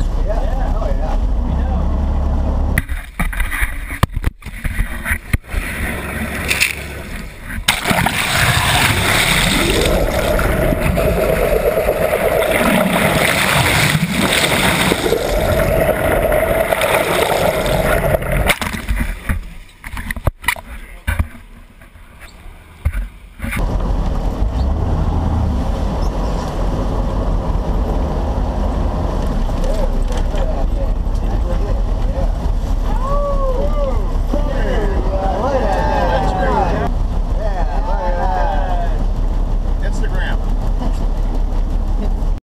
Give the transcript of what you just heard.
summer. Yeah. Oh, yeah.